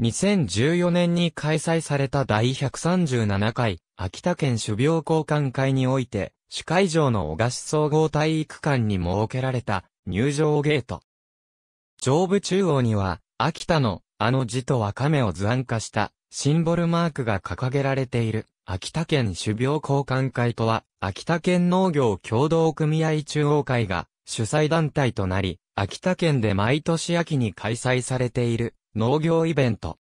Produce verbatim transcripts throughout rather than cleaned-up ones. にせんじゅうよねんに開催されただいひゃくさんじゅうななかい秋田県種苗交歓会において、主会場の男鹿市総合体育館に設けられた入場ゲート。上部中央には、秋田のあの字とわかめを図案化したシンボルマークが掲げられている。秋田県種苗交歓会とは、秋田県農業協同組合中央会が主催団体となり、秋田県で毎年秋に開催されている農業イベント。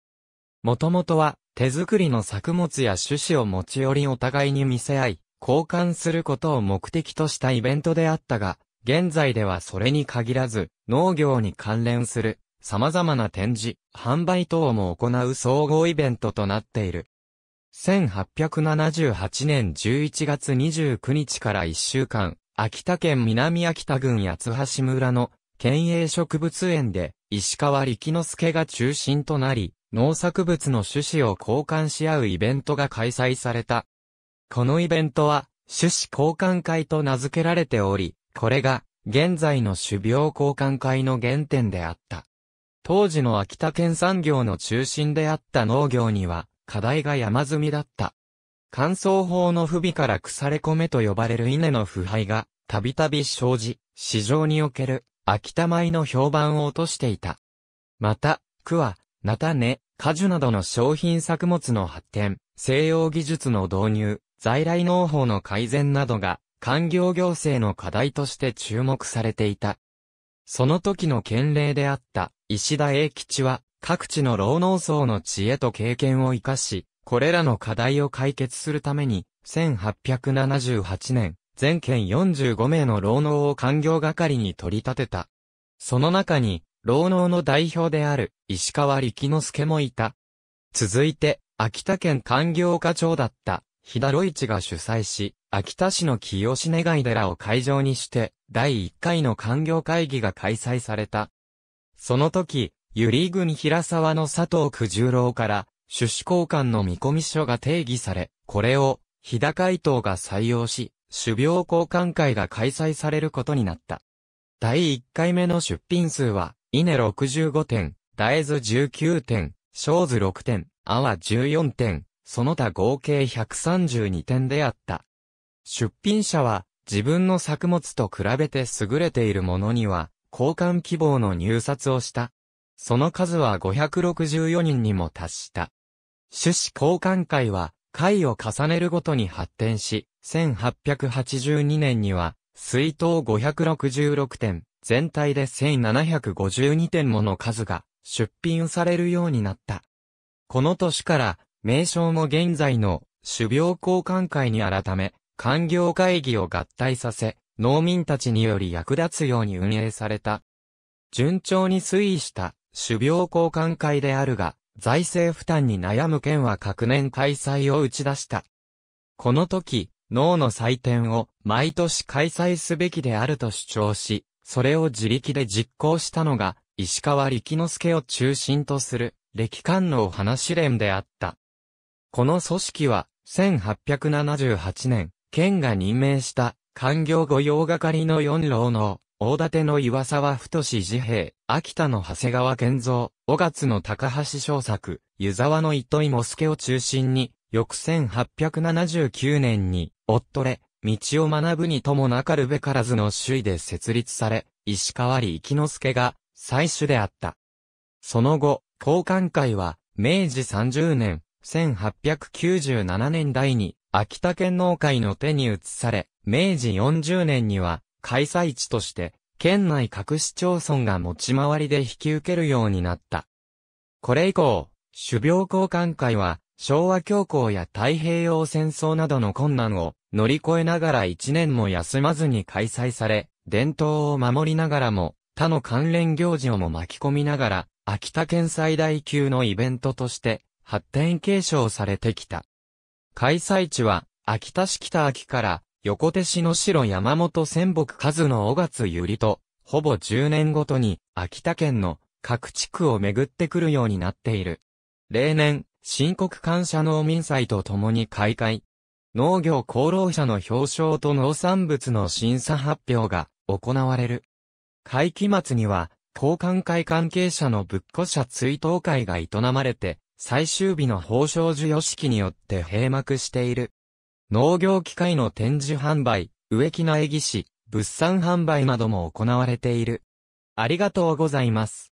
もともとは手作りの作物や種子を持ち寄りお互いに見せ合い、交換することを目的としたイベントであったが、現在ではそれに限らず、農業に関連する様々な展示、販売等も行う総合イベントとなっている。せんはっぴゃくななじゅうはちねんじゅういちがつにじゅうくにちからいっしゅうかん、秋田県南秋田郡八橋村の県営植物園で石川力之助が中心となり、農作物の種子を交換し合うイベントが開催された。このイベントは種子交換会と名付けられており、これが現在の種苗交換会の原点であった。当時の秋田県産業の中心であった農業には、課題が山積みだった。乾燥法の不備から腐れ米と呼ばれる稲の腐敗がたびたび生じ、市場における秋田米の評判を落としていた。また、桑、菜種、果樹などの商品作物の発展、西洋技術の導入、在来農法の改善などが官業行政の課題として注目されていた。その時の県令であった石田英吉は、各地の老農層の知恵と経験を生かし、これらの課題を解決するために、せんはっぴゃくななじゅうはちねん、全県よんじゅうごめいの老農を官業係に取り立てた。その中に、老農の代表である石川力之助もいた。続いて、秋田県官業課長だった、飛田呂一が主催し、秋田市の清志願寺を会場にして、だいいっかいの官業会議が開催された。その時、由利郡平沢の佐藤九十郎から、種子交換の見込み書が定義され、これを、飛田会頭が採用し、種苗交換会が開催されることになった。だいいっかいめの出品数は、稲ろくじゅうごてん、大豆じゅうきゅうてん、小豆ろくてん、泡じゅうよんてん、その他合計ひゃくさんじゅうにてんであった。出品者は、自分の作物と比べて優れているものには、交換希望の入札をした。その数はごひゃくろくじゅうよにんにも達した。種子交換会は、会を重ねるごとに発展し、せんはっぴゃくはちじゅうにねんには、水筒ごひゃくろくじゅうろくてん、全体でせんななひゃくごじゅうにてんもの数が出品されるようになった。この年から、名称も現在の種苗交換会に改め、官業会議を合体させ、農民たちにより役立つように運営された。順調に推移した。種苗交換会であるが、財政負担に悩む県は各年開催を打ち出した。この時、農の祭典を毎年開催すべきであると主張し、それを自力で実行したのが、石川力之助を中心とする、力官農花試練であった。この組織は、せんはっぴゃくななじゅうはちねん、県が任命した、官業御用掛のよん老農、大館の岩沢太治平、秋田の長谷川健三、雄勝の高橋昌作、湯沢の糸井茂助を中心に、翌せんはっぴゃくななじゅうきゅうねんに、おっとれ、道を学ぶにともなかるべからずの首位で設立され、石川力之助が、最主であった。その後、交換会は、めいじさんじゅうねん、せんはっぴゃくきゅうじゅうななねんだいに、秋田県農会の手に移され、めいじよんじゅうねんには、開催地として、県内各市町村が持ち回りで引き受けるようになった。これ以降、種苗交換会は、昭和恐慌や太平洋戦争などの困難を乗り越えながらいちねんも休まずに開催され、伝統を守りながらも、他の関連行事をも巻き込みながら、秋田県最大級のイベントとして、発展継承されてきた。開催地は、秋田市北秋から、横手市の城山本仙北数の雄勝由里と、ほぼじゅうねんごとに秋田県の各地区を巡ってくるようになっている。例年、新国感謝農民祭とともに開会。農業功労者の表彰と農産物の審査発表が行われる。会期末には、交換会関係者の仏古社追悼会が営まれて、最終日の宝生授与式によって閉幕している。農業機械の展示販売、植木苗木師、物産販売なども行われている。ありがとうございます。